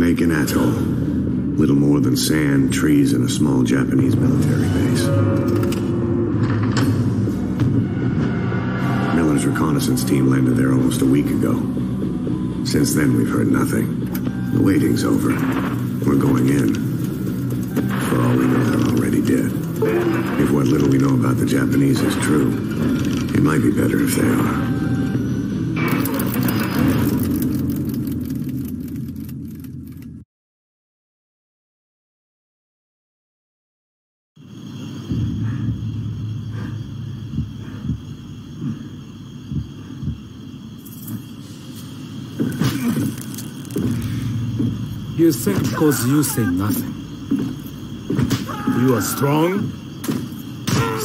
Make an atoll. Little more than sand, trees, and a small Japanese military base. Miller's reconnaissance team landed there almost a week ago. Since then, we've heard nothing. The waiting's over. We're going in. For all we know, they're already dead. If what little we know about the Japanese is true, it might be better if they are. You think because you say nothing. You are strong?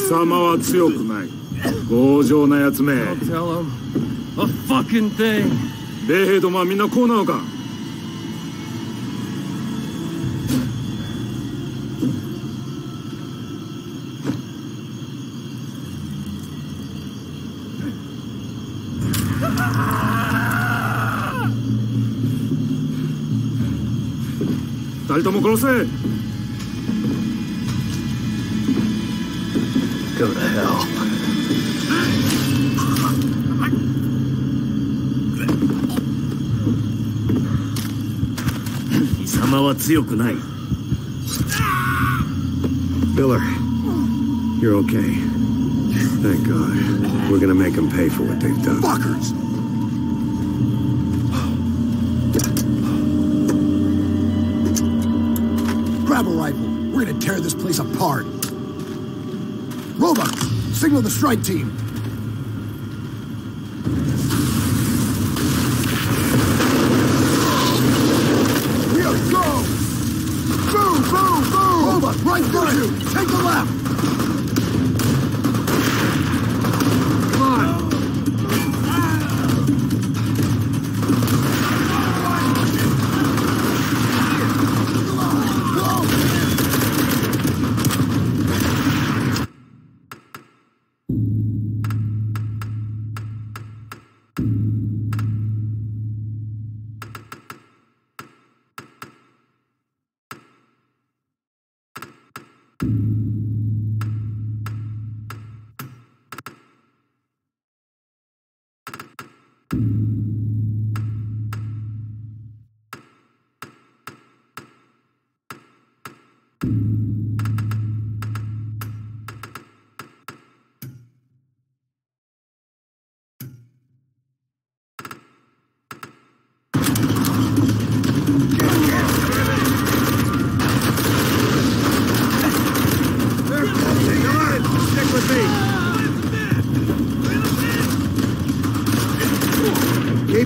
Sama wa tsuyoku nai. Goujou na yatsu me. Don't tell him a fucking thing. Beihei domo wa minna kou nano ka? Go to hell. Sama wa tsuyoku nai. Miller, you're okay. Thank God. We're gonna make them pay for what they've done. Fuckers! Grab a rifle. We're gonna tear this place apart. Roma, signal the strike team. We are go! Boom, boom, boom! Roma, right through you! Take the left! Come on!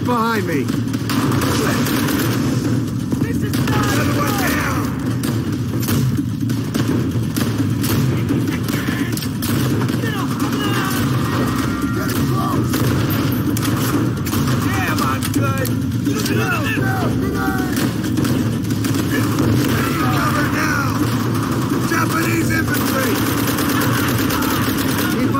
Behind me. This is not get close. Damn, I'm good. Cover now. Japanese infantry. Keep up.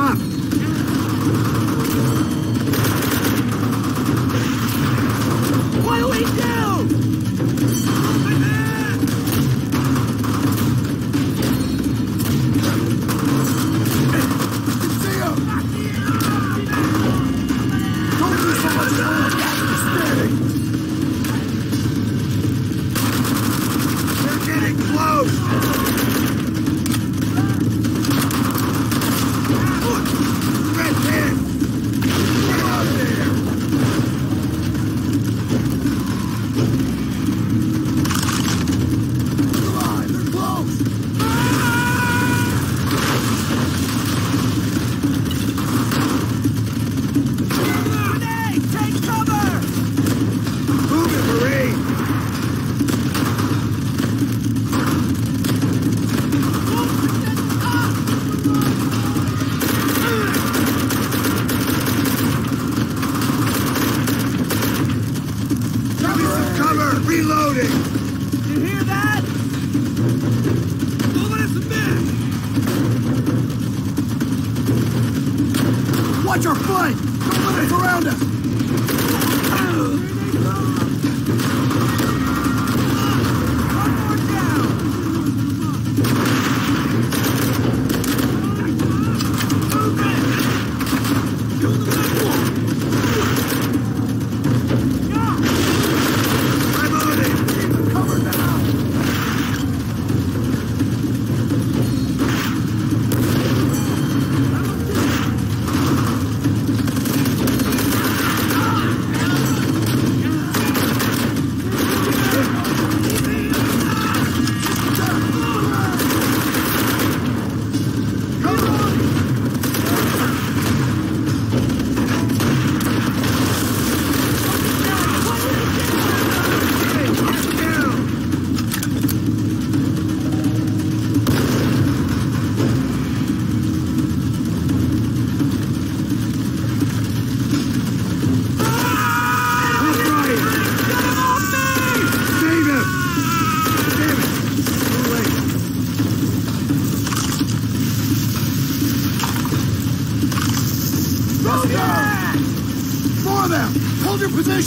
Around us!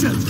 Patient!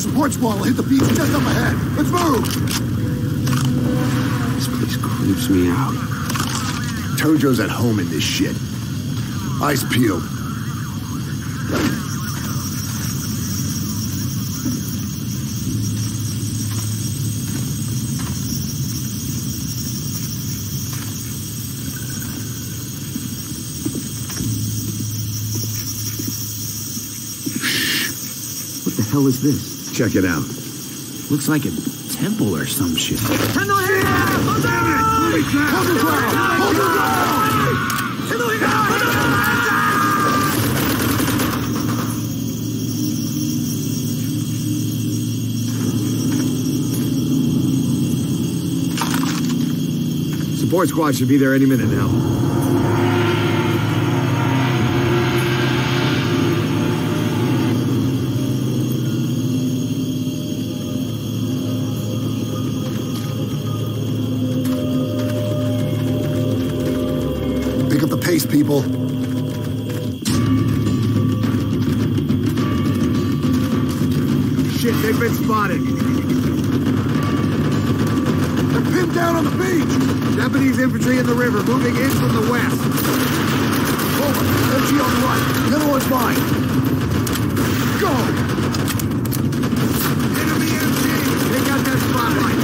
Support squad will hit the beach just up ahead. Let's move! This place creeps me out. Tojo's at home in this shit. Eyes peeled. Shh. What the hell is this? Check it out. Looks like a temple or some shit. Handle it! Hold on! Hold the ground! Hold the ground! Handle it! Handle it! Support squad should be there any minute now. People. Shit, they've been spotted. They're pinned down on the beach. Japanese infantry in the river, moving in from the west. Over. MG on the right. The other one's mine. Go! Enemy MG! Take out that spotlight.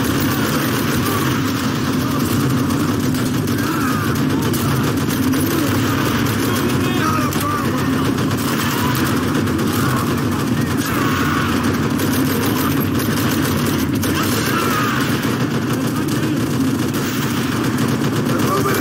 Holy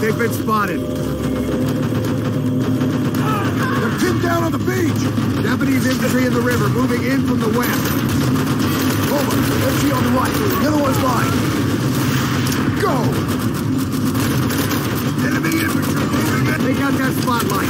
They've been spotted. They're pinned down on the beach. Japanese infantry in the river, moving in from the west. Roma, MG on the right. The other one's lying. Go! Enemy infantry moving in. Take out that spotlight.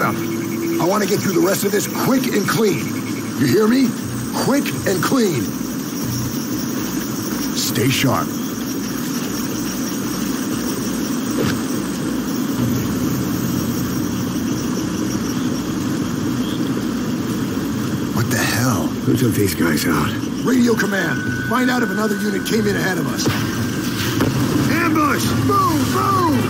I want to get through the rest of this quick and clean. You hear me? Quick and clean. Stay sharp. What the hell? Who took these guys out? Radio command. Find out if another unit came in ahead of us. Ambush! Move! Move!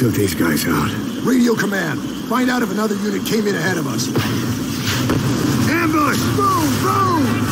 Took these guys out. Radio command. Find out if another unit came in ahead of us. Ambush! Boom! Boom!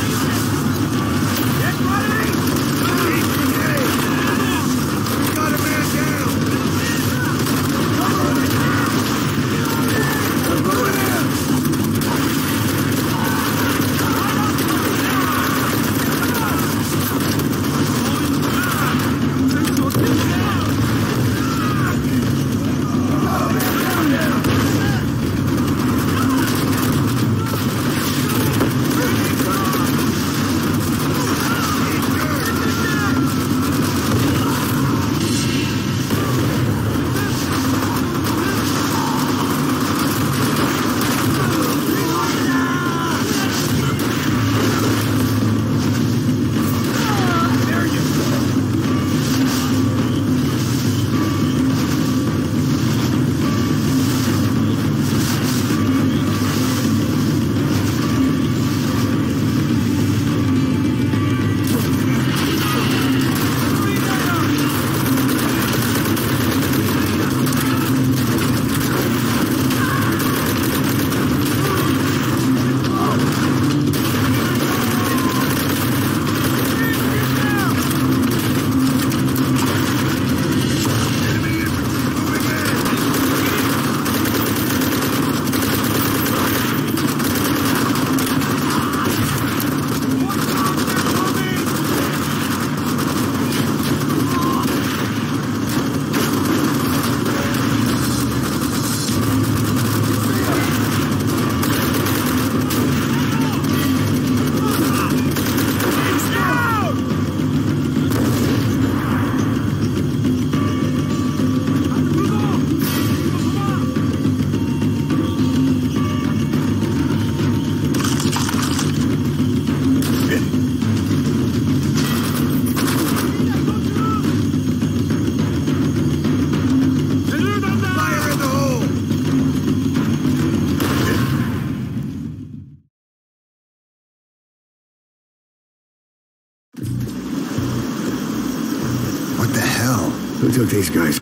Who took these guys?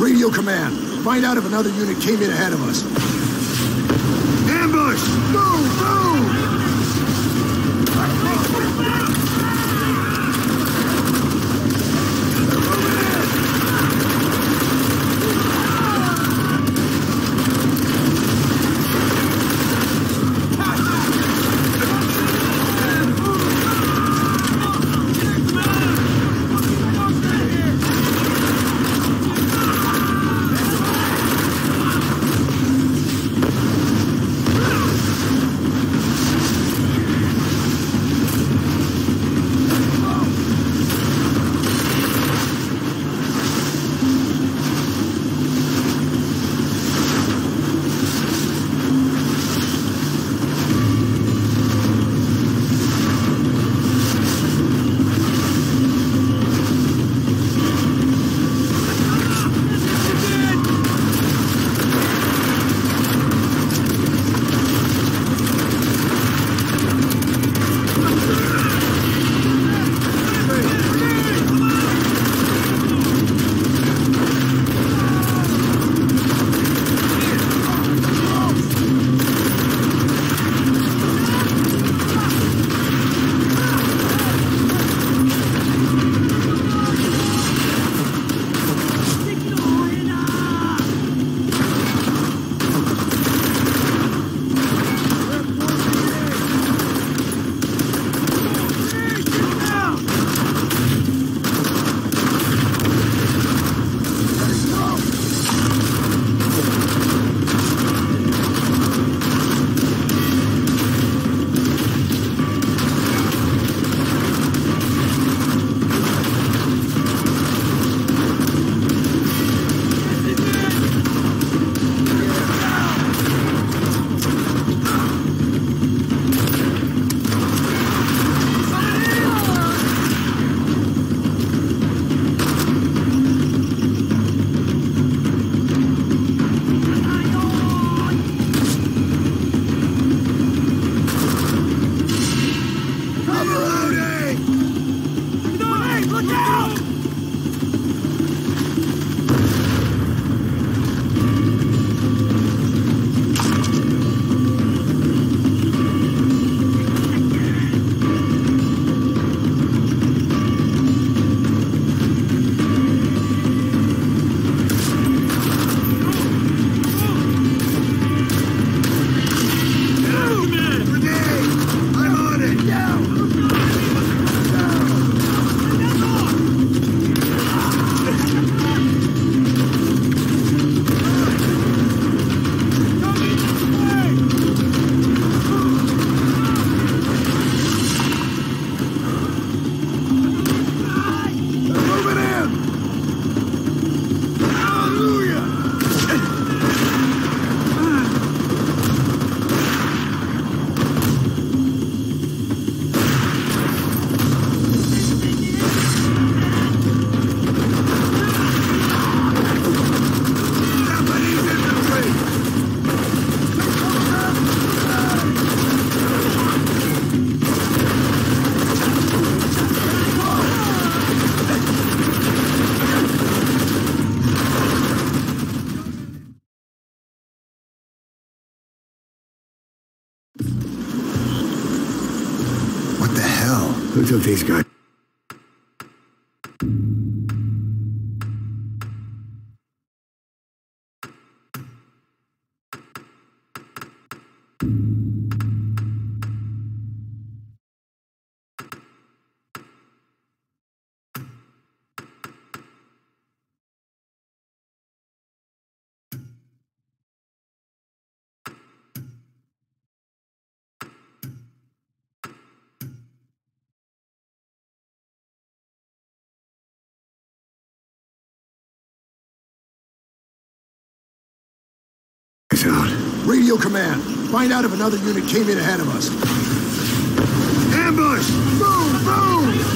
Radio command. Find out if another unit came in ahead of us. Ambush! Move! Move! Who took these guys? Lights out. Radio command. Find out if another unit came in ahead of us. Ambush! Move! Move!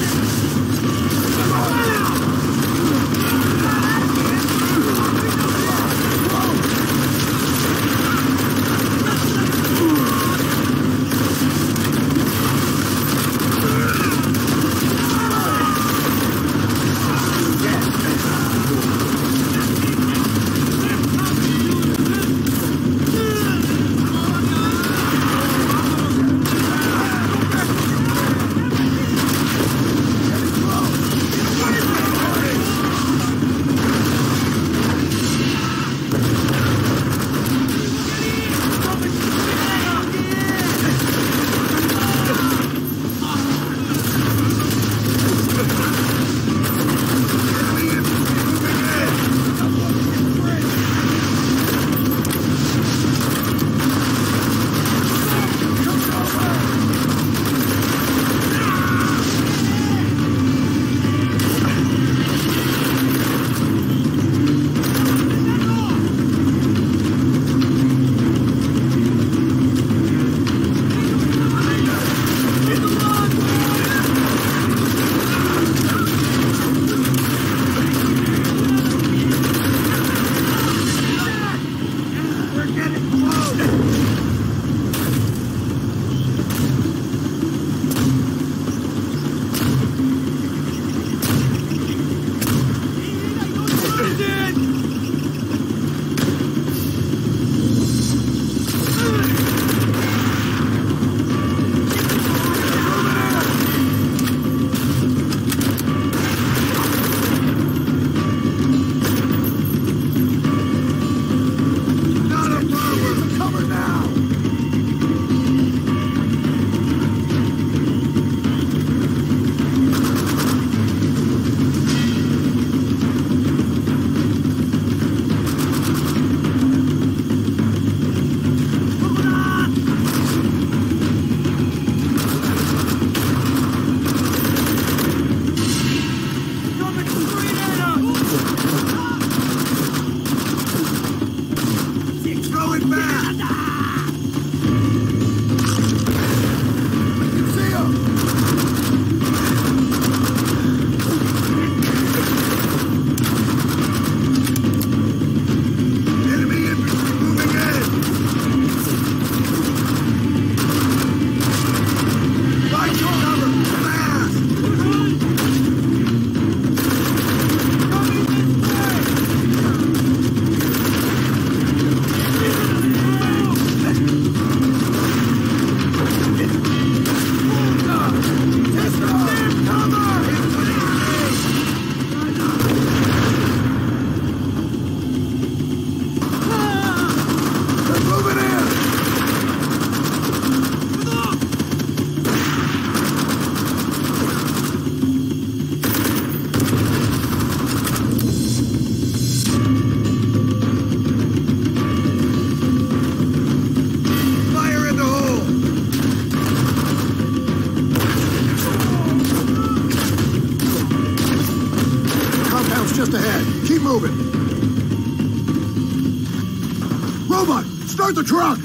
The truck!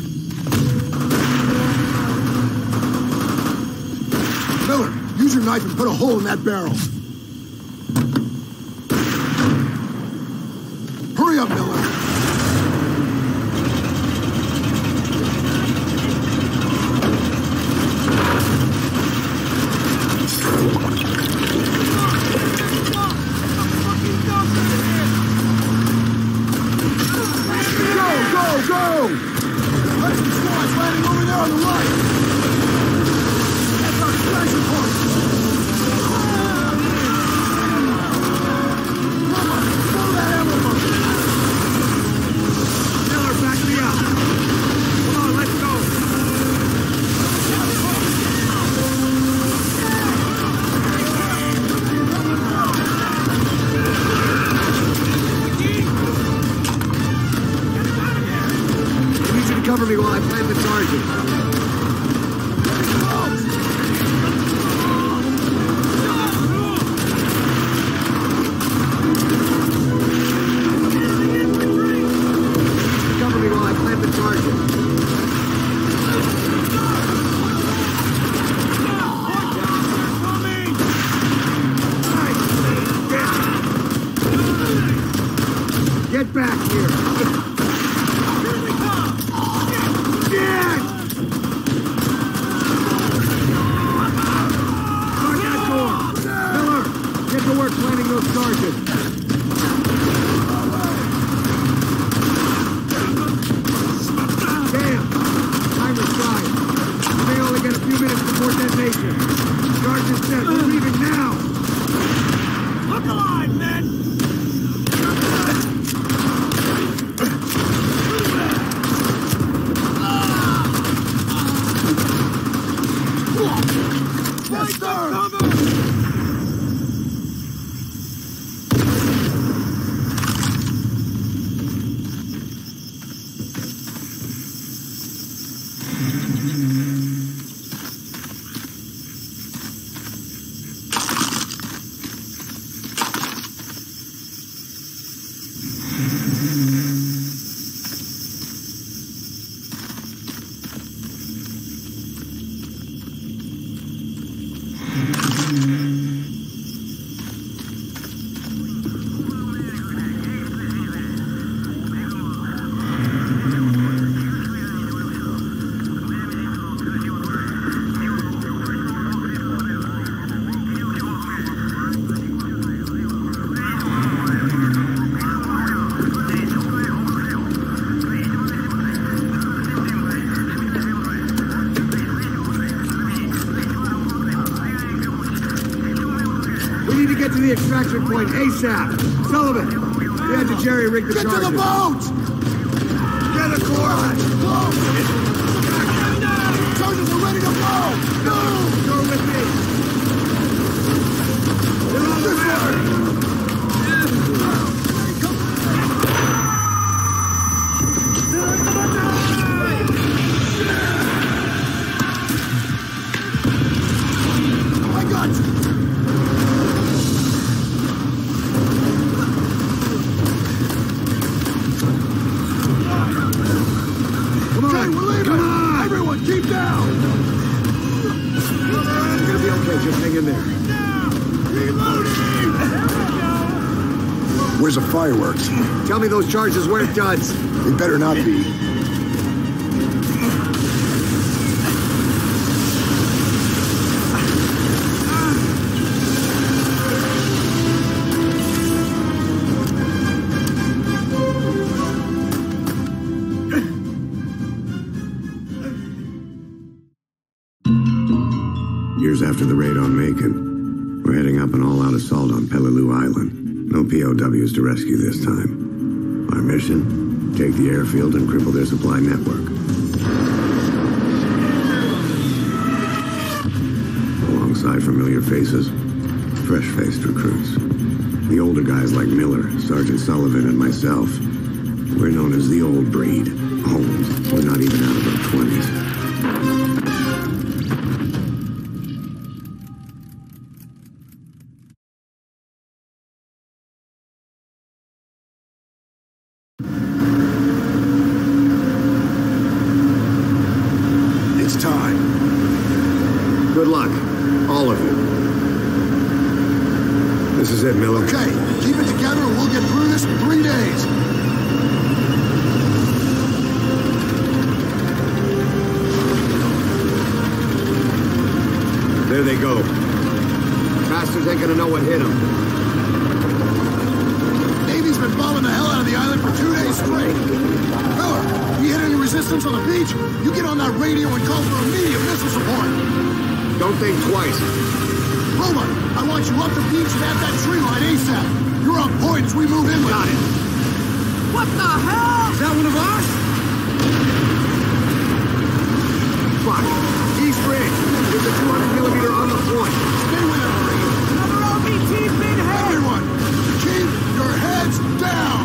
Miller, use your knife and put a hole in that barrel. Hurry up, Miller. Extraction point ASAP. Sullivan, we had to jerry-rig the charges. Get to the boat! Get a cord! Boat! Charges are ready to blow! Go! Go with me! They're on this way! I got you! Where's the fireworks? Tell me those charges weren't duds. They better not be. Years after the raid on Macon, we're heading up an all-out assault on Peleliu Island. No POWs to rescue this time. Our mission? Take the airfield and cripple their supply network. Alongside familiar faces, fresh-faced recruits. The older guys like Miller, Sergeant Sullivan, and myself. We're known as the old breed. Old. We're not even out of our 20s. There they go. Masters ain't gonna know what hit them. Navy's been bombing the hell out of the island for 2 days straight. Miller, you hit any resistance on the beach? You get on that radio and call for immediate missile support. Don't think twice. Roma, I want you up the beach and at that tree line ASAP. You're on point as we move in. Got it. What the hell? Is that one of us? Fuck. East Ridge. There's a 200 mm on the point. Stay with it, Marine. Another OPT pinhead. Everyone, keep your heads down.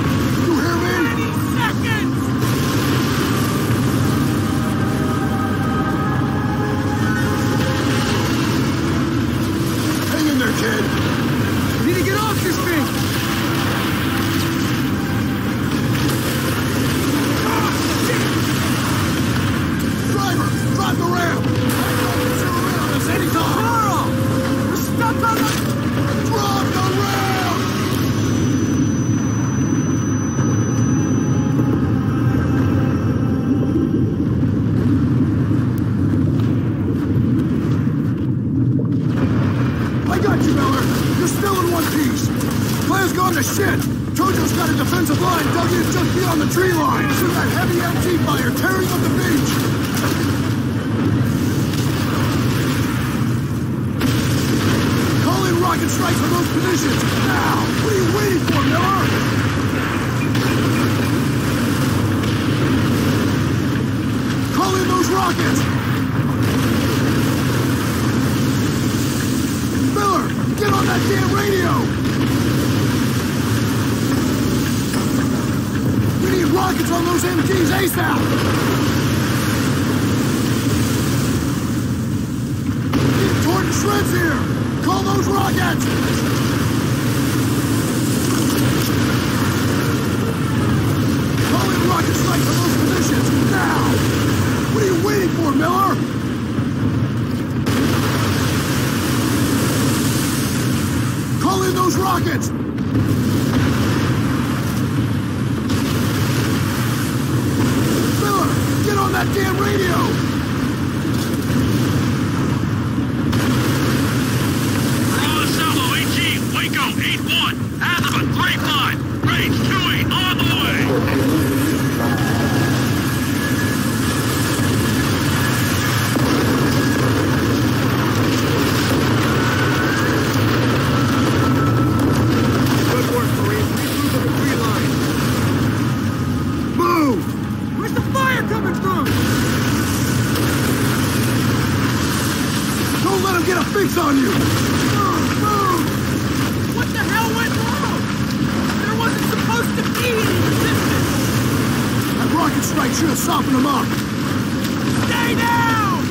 You hear me? 30 seconds. Hang in there, kid. You need to get off this thing. Driver, drive the ramp. Carl! We're stuck on the... Drop the rail! I got you, Miller! You're still in one piece! Player's gone to shit! Tojo's got a defensive line dug in just beyond the tree line! Shoot that heavy MT fire tearing up the beach! Rocket strikes from those positions! Now! What are you waiting for, Miller? Call in those rockets! Can't radio! We need rockets on those MGs ASAP! Getting torn to shreds here! Call those rockets! Rocket strike from those positions, now! What are you waiting for, Miller? Call in those rockets! Miller, get on that damn radio! Roma Salvo, AG, Waco, 8-1, Athaba, 3-5, range 2-8, on the way! On you! Move! Move! What the hell went wrong? There wasn't supposed to be any resistance! That rocket strike should have softened them up! Stay down!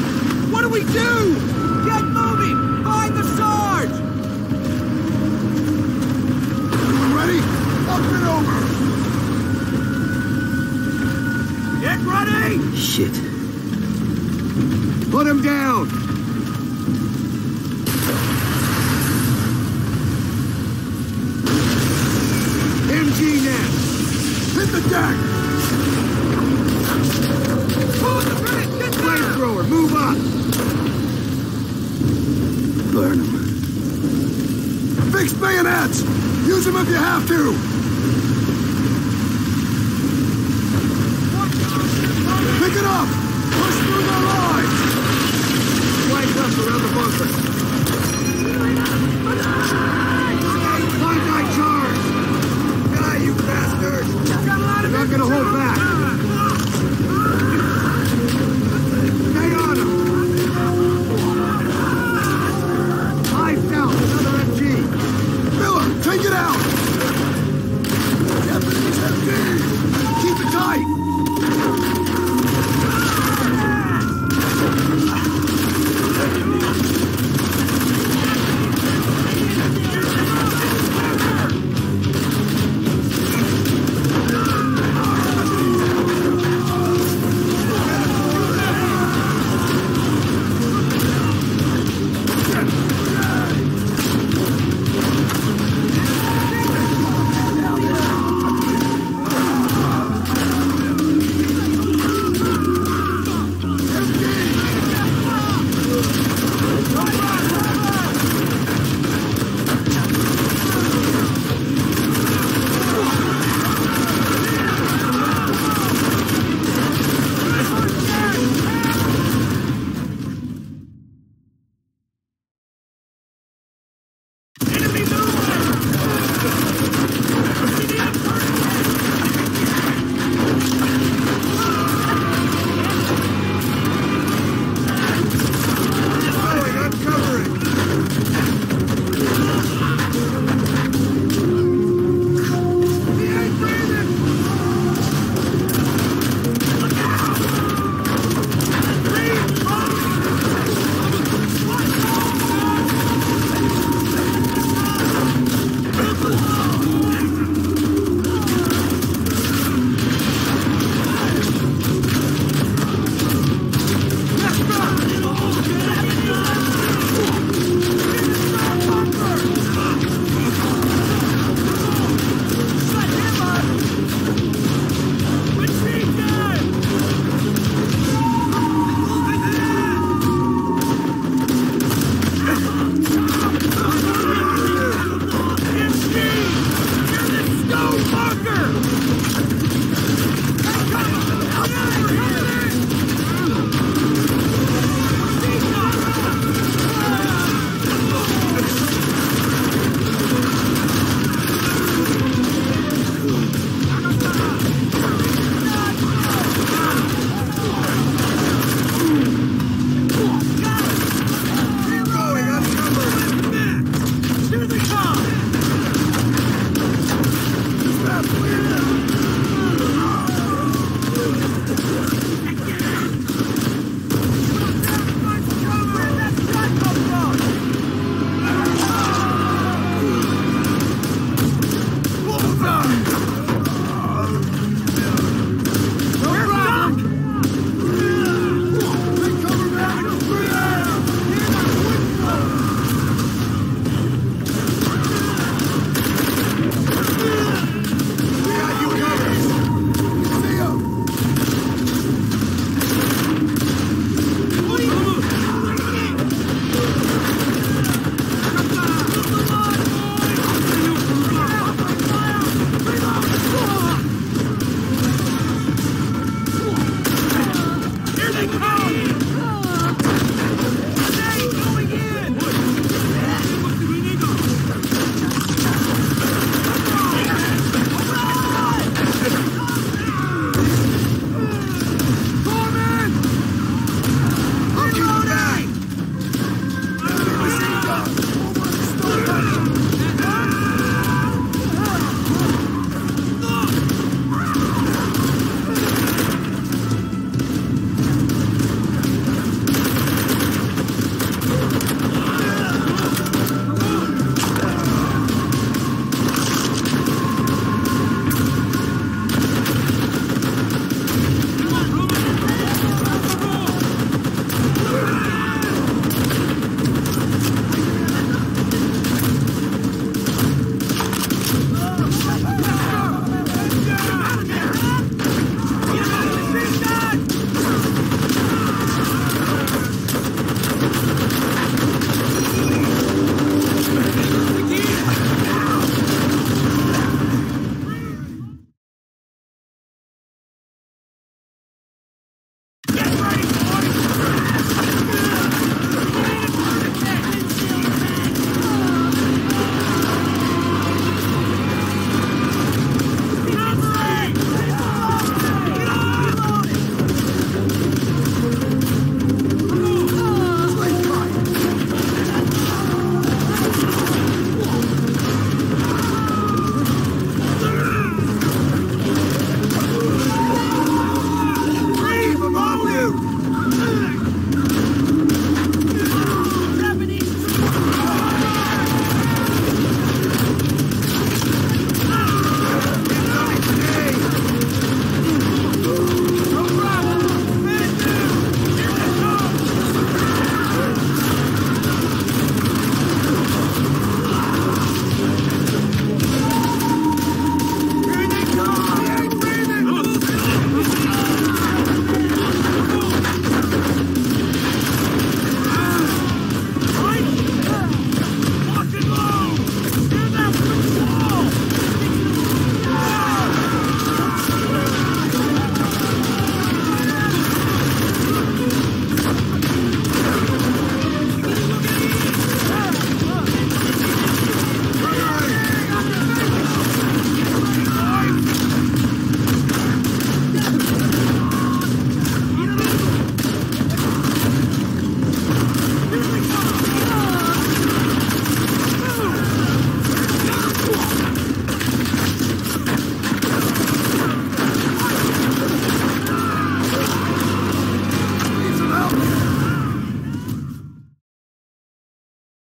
What do we do? Get moving! Find the Sarge! Everyone ready? Up and over! Get ready! Shit. Put him down! Hit the deck! Pull the bridge! Get down! Flamethrower, move up! Burn them. Fix bayonets! Use them if you have to!